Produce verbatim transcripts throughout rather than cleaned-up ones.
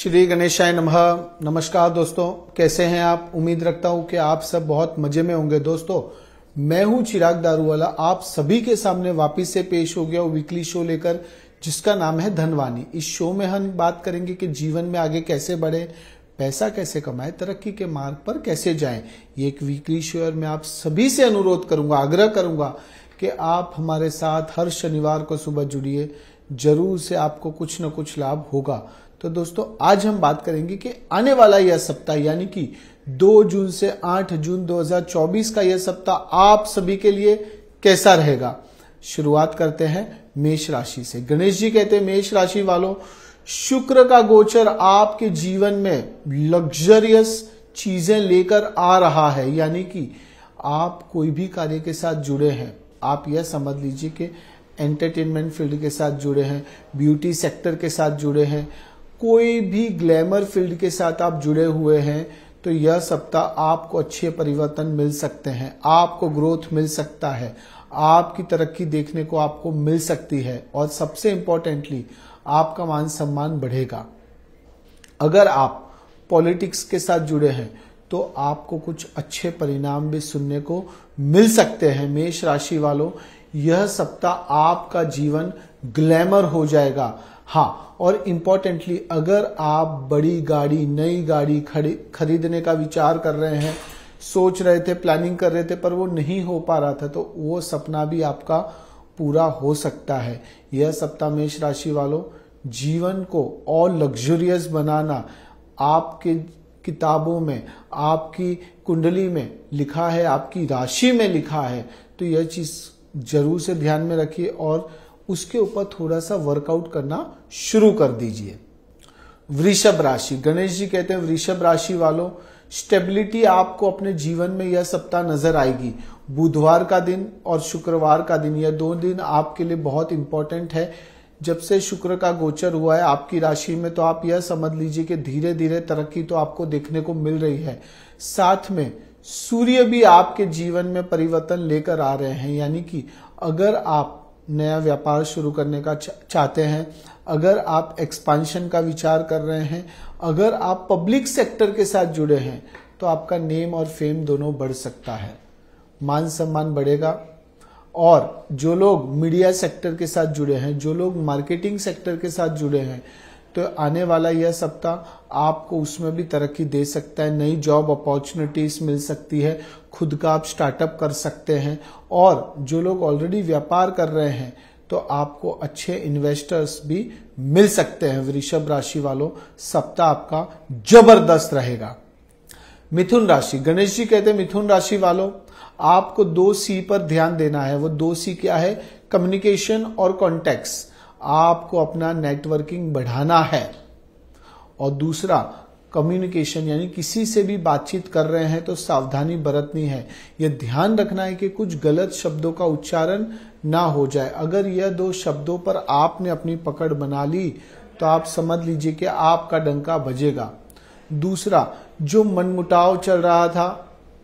श्री गणेशाय नमः। नमस्कार दोस्तों, कैसे हैं आप? उम्मीद रखता हूं कि आप सब बहुत मजे में होंगे। दोस्तों, मैं हूं चिराग दारूवाला, आप सभी के सामने वापस से पेश हो गया वीकली शो लेकर जिसका नाम है धनवानी। इस शो में हम बात करेंगे कि जीवन में आगे कैसे बढ़े, पैसा कैसे कमाए, तरक्की के मार्ग पर कैसे जाएं। ये एक वीकली शो और मैं आप सभी से अनुरोध करूंगा, आग्रह करूंगा कि आप हमारे साथ हर शनिवार को सुबह जुड़िए, जरूर से आपको कुछ न कुछ लाभ होगा। तो दोस्तों, आज हम बात करेंगे कि आने वाला यह सप्ताह यानी कि दो जून से आठ जून दो हजार चौबीस का यह सप्ताह आप सभी के लिए कैसा रहेगा। शुरुआत करते हैं मेष राशि से। गणेश जी कहते हैं, मेष राशि वालों, शुक्र का गोचर आपके जीवन में लग्जरियस चीजें लेकर आ रहा है। यानी कि आप कोई भी कार्य के साथ जुड़े हैं, आप यह समझ लीजिए कि एंटरटेनमेंट फील्ड के साथ जुड़े हैं, ब्यूटी सेक्टर के साथ जुड़े हैं, कोई भी ग्लैमर फील्ड के साथ आप जुड़े हुए हैं, तो यह सप्ताह आपको अच्छे परिवर्तन मिल सकते हैं, आपको ग्रोथ मिल सकता है, आपकी तरक्की देखने को आपको मिल सकती है और सबसे इम्पोर्टेंटली आपका मान सम्मान बढ़ेगा। अगर आप पॉलिटिक्स के साथ जुड़े हैं तो आपको कुछ अच्छे परिणाम भी सुनने को मिल सकते हैं। मेष राशि वालों, यह सप्ताह आपका जीवन ग्लैमर हो जाएगा। हाँ, और इम्पोर्टेंटली अगर आप बड़ी गाड़ी, नई गाड़ी खरीदने का विचार कर रहे हैं, सोच रहे थे, प्लानिंग कर रहे थे पर वो नहीं हो पा रहा था, तो वो सपना भी आपका पूरा हो सकता है। यह सप्ताह मेष राशि वालों जीवन को और लग्जरियस बनाना, आपके किताबों में, आपकी कुंडली में लिखा है, आपकी राशि में लिखा है, तो यह चीज जरूर से ध्यान में रखिए और उसके ऊपर थोड़ा सा वर्कआउट करना शुरू कर दीजिए। वृषभ राशि। गणेश जी कहते हैं, वृषभ राशि वालों, स्टेबिलिटी आपको अपने जीवन में यह सप्ताह नजर आएगी। बुधवार का दिन और शुक्रवार का दिन, यह दो दिन आपके लिए बहुत इंपॉर्टेंट है। जब से शुक्र का गोचर हुआ है आपकी राशि में, तो आप यह समझ लीजिए कि धीरे धीरे तरक्की तो आपको देखने को मिल रही है, साथ में सूर्य भी आपके जीवन में परिवर्तन लेकर आ रहे हैं। यानी कि अगर आप नया व्यापार शुरू करने का चाहते हैं, अगर आप एक्सपांशन का विचार कर रहे हैं, अगर आप पब्लिक सेक्टर के साथ जुड़े हैं, तो आपका नेम और फेम दोनों बढ़ सकता है, मान सम्मान बढ़ेगा। और जो लोग मीडिया सेक्टर के साथ जुड़े हैं, जो लोग मार्केटिंग सेक्टर के साथ जुड़े हैं, तो आने वाला यह सप्ताह आपको उसमें भी तरक्की दे सकता है, नई जॉब अपॉर्चुनिटीज मिल सकती है, खुद का आप स्टार्टअप कर सकते हैं। और जो लोग ऑलरेडी व्यापार कर रहे हैं तो आपको अच्छे इन्वेस्टर्स भी मिल सकते हैं। वृषभ राशि वालों, सप्ताह आपका जबरदस्त रहेगा। मिथुन राशि। गणेश जी कहते हैं, मिथुन राशि वालों, आपको दो सी पर ध्यान देना है। वो दो सी क्या है? कम्युनिकेशन और कॉन्टेक्ट्स। आपको अपना नेटवर्किंग बढ़ाना है। और दूसरा कम्युनिकेशन, यानी किसी से भी बातचीत कर रहे हैं तो सावधानी बरतनी है। यह ध्यान रखना है कि कुछ गलत शब्दों का उच्चारण ना हो जाए। अगर यह दो शब्दों पर आपने अपनी पकड़ बना ली तो आप समझ लीजिए कि आपका डंका बजेगा। दूसरा, जो मनमुटाव चल रहा था,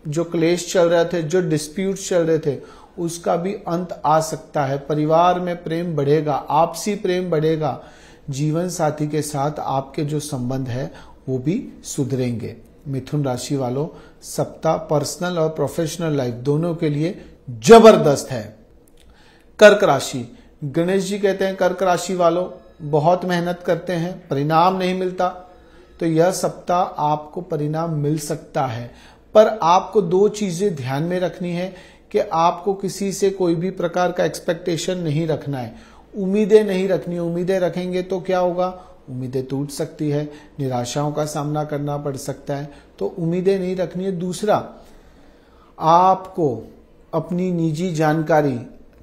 जो क्लेश चल रहे थे, जो डिस्प्यूट चल रहे थे, उसका भी अंत आ सकता है। परिवार में प्रेम बढ़ेगा, आपसी प्रेम बढ़ेगा, जीवन साथी के साथ आपके जो संबंध है वो भी सुधरेंगे। मिथुन राशि वालों, सप्ताह पर्सनल और प्रोफेशनल लाइफ दोनों के लिए जबरदस्त है। कर्क राशि। गणेश जी कहते हैं, कर्क राशि वालों, बहुत मेहनत करते हैं, परिणाम नहीं मिलता, तो यह सप्ताह आपको परिणाम मिल सकता है। पर आपको दो चीजें ध्यान में रखनी है कि आपको किसी से कोई भी प्रकार का एक्सपेक्टेशन नहीं रखना है, उम्मीदें नहीं रखनी। उम्मीदें रखेंगे तो क्या होगा? उम्मीदें टूट सकती है, निराशाओं का सामना करना पड़ सकता है, तो उम्मीदें नहीं रखनी है। दूसरा, आपको अपनी निजी जानकारी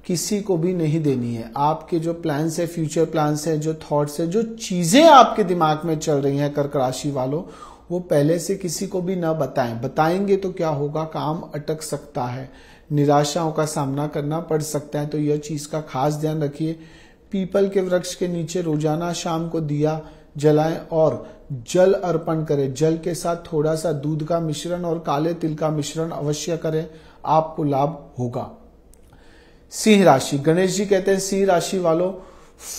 किसी को भी नहीं देनी है। आपके जो प्लान्स है, फ्यूचर प्लान्स है, जो थॉट्स है, जो चीजें आपके दिमाग में चल रही हैं कर्क राशि वालों, वो पहले से किसी को भी ना बताएं। बताएंगे तो क्या होगा? काम अटक सकता है, निराशाओं का सामना करना पड़ सकता है, तो यह चीज का खास ध्यान रखिए। पीपल के वृक्ष के नीचे रोजाना शाम को दिया जलाएं और जल अर्पण करें। जल के साथ थोड़ा सा दूध का मिश्रण और काले तिल का मिश्रण अवश्य करें, आपको लाभ होगा। सिंह राशि। गणेश जी कहते हैं, सिंह राशि वालों,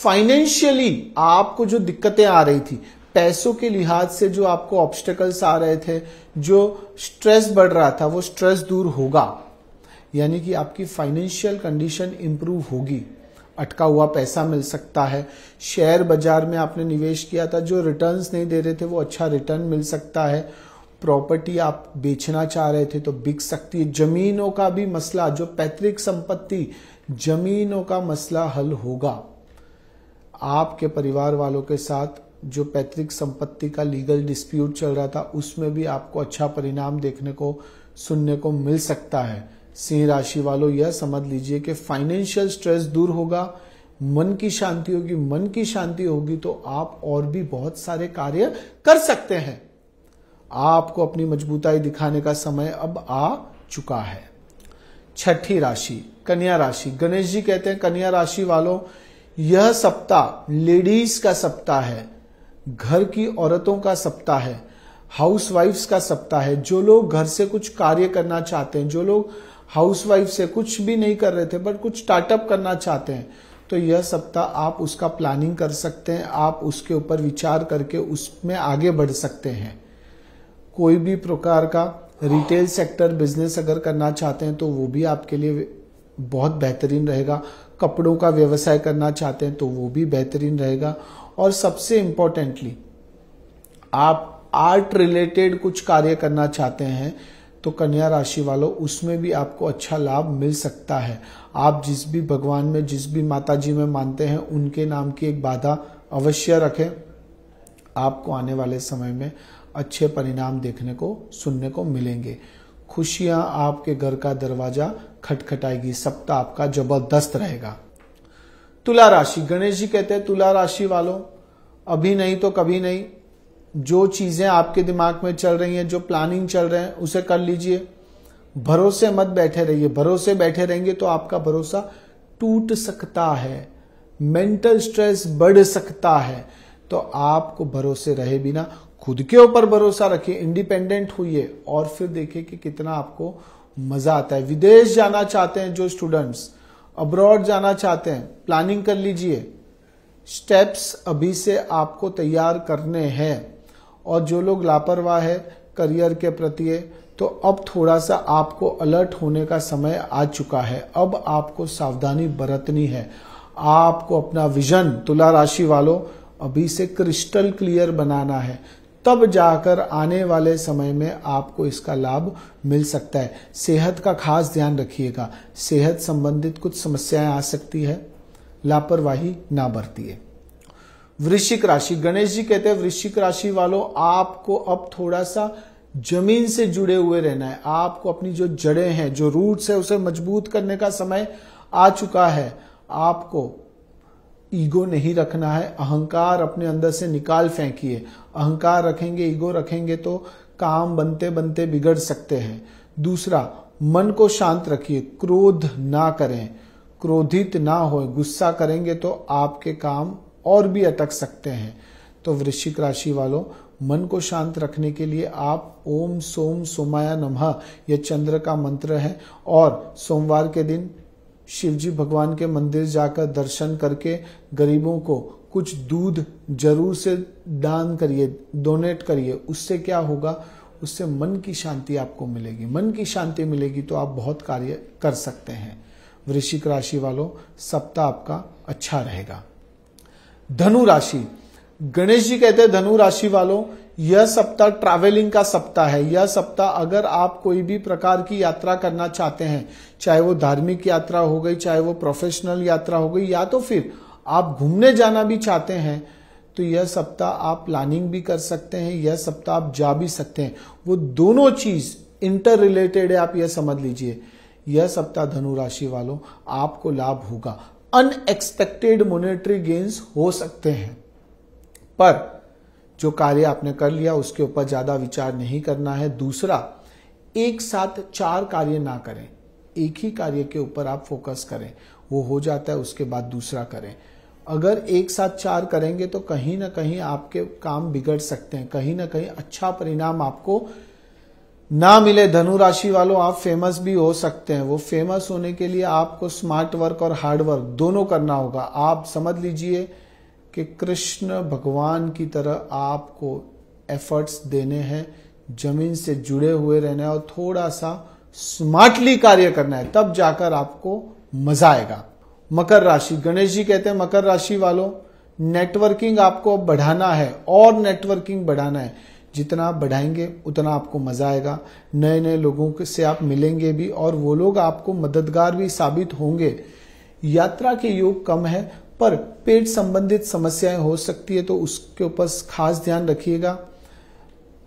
फाइनेंशियली आपको जो दिक्कतें आ रही थी, पैसों के लिहाज से जो आपको ऑब्स्टेकल्स आ रहे थे, जो स्ट्रेस बढ़ रहा था, वो स्ट्रेस दूर होगा, यानी कि आपकी फाइनेंशियल कंडीशन इंप्रूव होगी, अटका हुआ पैसा मिल सकता है। शेयर बाजार में आपने निवेश किया था, जो रिटर्न्स नहीं दे रहे थे, वो अच्छा रिटर्न मिल सकता है। प्रॉपर्टी आप बेचना चाह रहे थे तो बिक सकती है। जमीनों का भी मसला, जो पैतृक संपत्ति, जमीनों का मसला हल होगा। आपके परिवार वालों के साथ जो पैतृक संपत्ति का लीगल डिस्प्यूट चल रहा था, उसमें भी आपको अच्छा परिणाम देखने को, सुनने को मिल सकता है। सिंह राशि वालों, यह समझ लीजिए कि फाइनेंशियल स्ट्रेस दूर होगा, मन की शांति होगी। मन की शांति होगी तो आप और भी बहुत सारे कार्य कर सकते हैं। आपको अपनी मजबूताई दिखाने का समय अब आ चुका है। छठी राशि कन्या राशि। गणेश जी कहते हैं, कन्या राशि वालों, यह सप्ताह लेडीज का सप्ताह है, घर की औरतों का सप्ताह है, हाउसवाइफ्स का सप्ताह है। जो लोग घर से कुछ कार्य करना चाहते हैं, जो लोग हाउसवाइफ से कुछ भी नहीं कर रहे थे बट कुछ स्टार्टअप करना चाहते हैं, तो यह सप्ताह आप उसका प्लानिंग कर सकते हैं, आप उसके ऊपर विचार करके उसमें आगे बढ़ सकते हैं। कोई भी प्रकार का रिटेल सेक्टर बिजनेस अगर करना चाहते हैं तो वो भी आपके लिए बहुत बेहतरीन रहेगा। कपड़ों का व्यवसाय करना चाहते हैं तो वो भी बेहतरीन रहेगा। और सबसे इम्पोर्टेंटली, आप आर्ट रिलेटेड कुछ कार्य करना चाहते हैं तो कन्या राशि वालों, उसमें भी आपको अच्छा लाभ मिल सकता है। आप जिस भी भगवान में, जिस भी माता जी में मानते हैं, उनके नाम की एक बाधा अवश्य रखें। आपको आने वाले समय में अच्छे परिणाम देखने को, सुनने को मिलेंगे। खुशियां आपके घर का दरवाजा खटखटाएगी। सप्ताह आपका जबरदस्त रहेगा। तुला राशि गणेश जी कहते हैं, तुला राशि वालों, अभी नहीं तो कभी नहीं, जो चीजें आपके दिमाग में चल रही हैं, जो प्लानिंग चल रहे हैं, उसे कर लीजिए। भरोसे मत बैठे रहिए। भरोसे बैठे रहेंगे तो आपका भरोसा टूट सकता है, मेंटल स्ट्रेस बढ़ सकता है। तो आपको भरोसे रहे बिना खुद के ऊपर भरोसा रखिए, इंडिपेंडेंट होइए और फिर देखिए कि कितना आपको मजा आता है। विदेश जाना चाहते हैं जो स्टूडेंट्स, अब्रॉड जाना चाहते हैं, प्लानिंग कर लीजिए। स्टेप्स अभी से आपको तैयार करने हैं। और जो लोग लापरवाह है करियर के प्रति, तो अब थोड़ा सा आपको अलर्ट होने का समय आ चुका है। अब आपको सावधानी बरतनी है। आपको अपना विजन, तुला राशि वालों, अभी से क्रिस्टल क्लियर बनाना है, तब जाकर आने वाले समय में आपको इसका लाभ मिल सकता है। सेहत का खास ध्यान रखिएगा, सेहत संबंधित कुछ समस्याएं आ सकती है, लापरवाही ना बरतिए। वृश्चिक राशि गणेश जी कहते हैं, वृश्चिक राशि वालों, आपको अब थोड़ा सा जमीन से जुड़े हुए रहना है। आपको अपनी जो जड़ें हैं, जो रूट्स है, उसे मजबूत करने का समय आ चुका है। आपको ईगो नहीं रखना है, अहंकार अपने अंदर से निकाल फेंकिए। अहंकार रखेंगे, ईगो रखेंगे तो काम बनते बनते बिगड़ सकते हैं। दूसरा, मन को शांत रखिए, क्रोध ना करें, क्रोधित ना होए। गुस्सा करेंगे तो आपके काम और भी अटक सकते हैं। तो वृश्चिक राशि वालों, मन को शांत रखने के लिए आप ओम सोम सोमाया नमः, यह चंद्र का मंत्र है, और सोमवार के दिन शिवजी भगवान के मंदिर जाकर दर्शन करके गरीबों को कुछ दूध जरूर से दान करिए, डोनेट करिए। उससे क्या होगा, उससे मन की शांति आपको मिलेगी। मन की शांति मिलेगी तो आप बहुत कार्य कर सकते हैं। वृश्चिक राशि वालों, सप्ताह आपका अच्छा रहेगा। धनु राशि गणेश जी कहते हैं, धनु राशि वालों, यह सप्ताह ट्रैवलिंग का सप्ताह है। यह सप्ताह अगर आप कोई भी प्रकार की यात्रा करना चाहते हैं, चाहे वो धार्मिक यात्रा हो गई, चाहे वो प्रोफेशनल यात्रा हो गई, या तो फिर आप घूमने जाना भी चाहते हैं, तो यह सप्ताह आप प्लानिंग भी कर सकते हैं। यह सप्ताह आप जा भी सकते हैं। वो दोनों चीज इंटर रिलेटेड है, आप यह समझ लीजिए। यह सप्ताह धनु राशि वालों, आपको लाभ होगा। अनएक्सपेक्टेड मॉनेटरी गेन्स हो सकते हैं, पर जो कार्य आपने कर लिया उसके ऊपर ज्यादा विचार नहीं करना है। दूसरा, एक साथ चार कार्य ना करें, एक ही कार्य के ऊपर आप फोकस करें, वो हो जाता है, उसके बाद दूसरा करें। अगर एक साथ चार करेंगे तो कहीं ना कहीं आपके काम बिगड़ सकते हैं, कहीं ना कहीं अच्छा परिणाम आपको ना मिले। धनु राशि वालों, आप फेमस भी हो सकते हैं। वो फेमस होने के लिए आपको स्मार्ट वर्क और हार्ड वर्क दोनों करना होगा। आप समझ लीजिए कि कृष्ण भगवान की तरह आपको एफर्ट्स देने हैं, जमीन से जुड़े हुए रहना है और थोड़ा सा स्मार्टली कार्य करना है, तब जाकर आपको मजा आएगा। मकर राशि, गणेश जी कहते हैं मकर राशि वालों नेटवर्किंग आपको बढ़ाना है और नेटवर्किंग बढ़ाना है। जितना आप बढ़ाएंगे उतना आपको मजा आएगा, नए नए लोगों से आप मिलेंगे भी और वो लोग आपको मददगार भी साबित होंगे। यात्रा के योग कम है पर पेट संबंधित समस्याएं हो सकती है, तो उसके ऊपर खास ध्यान रखिएगा।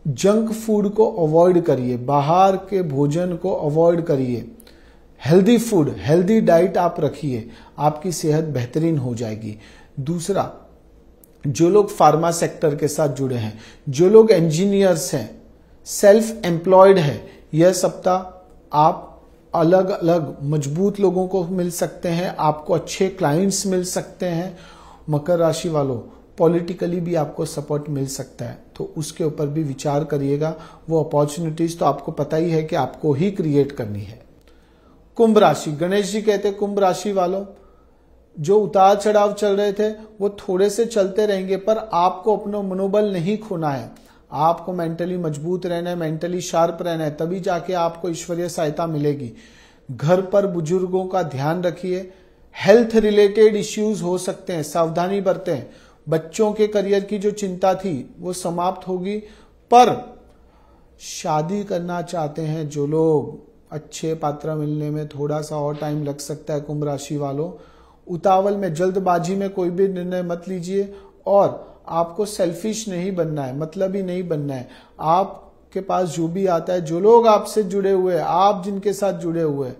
जंक फूड को अवॉइड करिए, बाहर के भोजन को अवॉइड करिए, हेल्दी फूड हेल्दी डाइट आप रखिए, आपकी सेहत बेहतरीन हो जाएगी। दूसरा, जो लोग फार्मा सेक्टर के साथ जुड़े हैं, जो लोग इंजीनियर्स हैं, सेल्फ एम्प्लॉयड है, यह सप्ताह आप अलग अलग मजबूत लोगों को मिल सकते हैं, आपको अच्छे क्लाइंट्स मिल सकते हैं। मकर राशि वालों पॉलिटिकली भी आपको सपोर्ट मिल सकता है, तो उसके ऊपर भी विचार करिएगा। वो अपॉर्चुनिटीज तो आपको पता ही है कि आपको ही क्रिएट करनी है। कुंभ राशि, गणेश जी कहते हैं कुंभ राशि वालों जो उतार चढ़ाव चल रहे थे वो थोड़े से चलते रहेंगे, पर आपको अपना मनोबल नहीं खोना है, आपको मेंटली मजबूत रहना है, मेंटली शार्प रहना है, तभी जाके आपको ईश्वरीय सहायता मिलेगी। घर पर बुजुर्गों का ध्यान रखिए, हेल्थ रिलेटेड इश्यूज हो सकते हैं, सावधानी बरतें। बच्चों के करियर की जो चिंता थी वो समाप्त होगी, पर शादी करना चाहते हैं जो लोग, अच्छे पात्र मिलने में थोड़ा सा और टाइम लग सकता है। कुंभ राशि वालों उतावल में, जल्दबाजी में कोई भी निर्णय मत लीजिए और आपको सेल्फिश नहीं बनना है, मतलब ही नहीं बनना है। आपके पास जो भी आता है, जो लोग आपसे जुड़े हुए हैं, आप जिनके साथ जुड़े हुए हैं,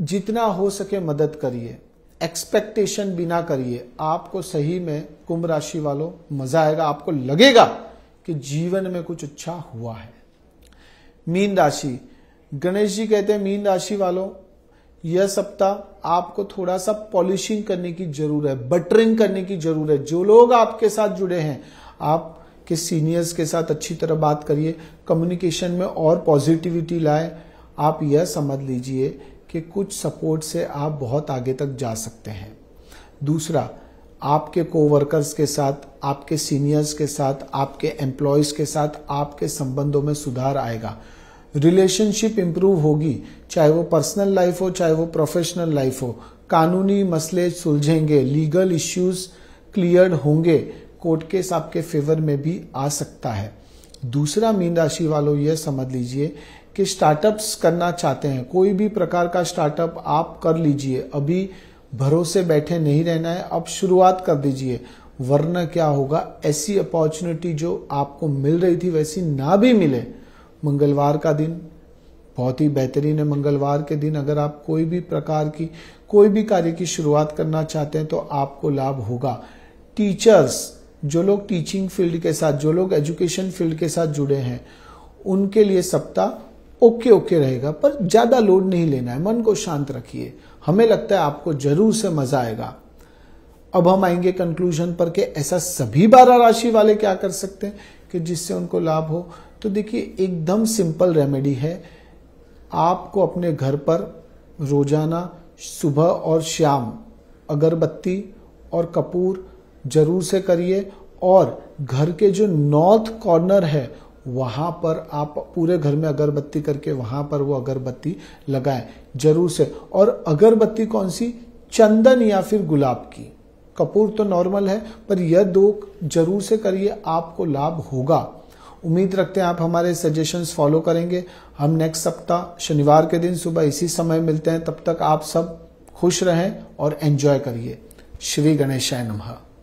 जितना हो सके मदद करिए, एक्सपेक्टेशन बिना करिए। आपको सही में कुंभ राशि वालों मजा आएगा, आपको लगेगा कि जीवन में कुछ अच्छा हुआ है। मीन राशि, गणेश जी कहते हैं मीन राशि वालों यह सप्ताह आपको थोड़ा सा पॉलिशिंग करने की जरूरत है, बटरिंग करने की जरूरत है। जो लोग आपके साथ जुड़े हैं, आपके सीनियर्स के साथ अच्छी तरह बात करिए, कम्युनिकेशन में और पॉजिटिविटी लाए। आप यह समझ लीजिए कि कुछ सपोर्ट से आप बहुत आगे तक जा सकते हैं। दूसरा, आपके कोवर्कर्स के साथ, आपके सीनियर्स के साथ, आपके एम्प्लॉयज के साथ आपके संबंधों में सुधार आएगा, रिलेशनशिप इंप्रूव होगी, चाहे वो पर्सनल लाइफ हो चाहे वो प्रोफेशनल लाइफ हो। कानूनी मसले सुलझेंगे, लीगल इश्यूज क्लियर होंगे, कोर्ट केस आपके फेवर में भी आ सकता है। दूसरा, मीन राशि वालों यह समझ लीजिए कि स्टार्टअप्स करना चाहते हैं, कोई भी प्रकार का स्टार्टअप आप कर लीजिए, अभी भरोसे बैठे नहीं रहना है, अब शुरुआत कर दीजिए, वरना क्या होगा, ऐसी अपॉर्चुनिटी जो आपको मिल रही थी वैसी ना भी मिले। मंगलवार का दिन बहुत ही बेहतरीन है, मंगलवार के दिन अगर आप कोई भी प्रकार की, कोई भी कार्य की शुरुआत करना चाहते हैं तो आपको लाभ होगा। टीचर्स, जो लोग टीचिंग फील्ड के साथ, जो लोग एजुकेशन फील्ड के साथ जुड़े हैं, उनके लिए सप्ताह ओके ओके रहेगा, पर ज्यादा लोड नहीं लेना है, मन को शांत रखिए। हमें लगता है आपको जरूर से मजा आएगा। अब हम आएंगे कंक्लूजन पर कि ऐसा सभी बारह राशि वाले क्या कर सकते हैं कि जिससे उनको लाभ हो। तो देखिए, एकदम सिंपल रेमेडी है, आपको अपने घर पर रोजाना सुबह और शाम अगरबत्ती और कपूर जरूर से करिए और घर के जो नॉर्थ कॉर्नर है वहां पर आप पूरे घर में अगरबत्ती करके वहां पर वो अगरबत्ती लगाएं जरूर से। और अगरबत्ती कौन सी, चंदन या फिर गुलाब की, कपूर तो नॉर्मल है, पर यह दो जरूर से करिए, आपको लाभ होगा। उम्मीद रखते हैं आप हमारे सजेशंस फॉलो करेंगे। हम नेक्स्ट सप्ताह शनिवार के दिन सुबह इसी समय मिलते हैं। तब तक आप सब खुश रहें और एंजॉय करिए। श्री गणेशाय नमः।